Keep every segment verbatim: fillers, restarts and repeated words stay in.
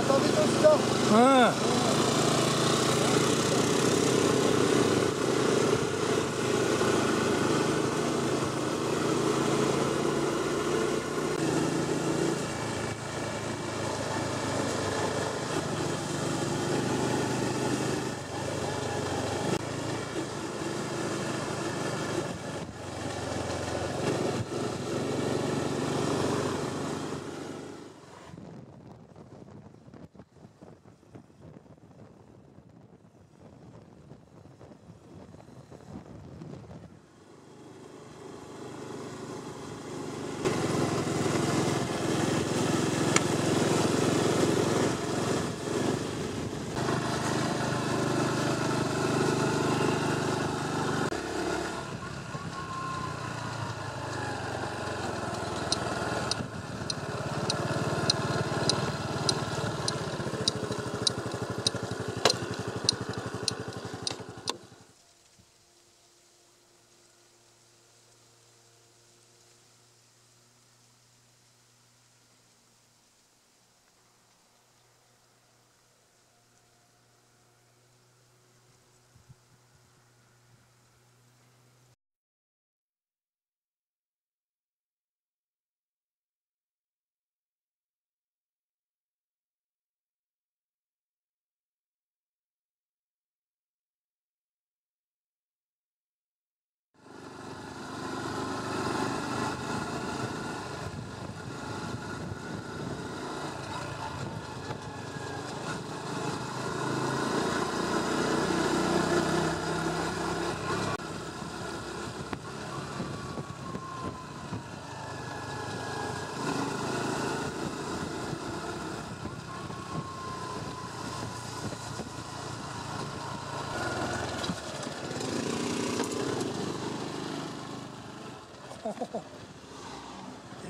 遊びとしよう。うん。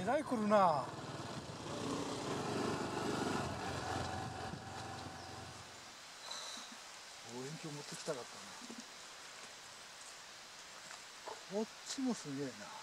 えらい来るな。望遠鏡持ってきたかったな。こっちもすげえな。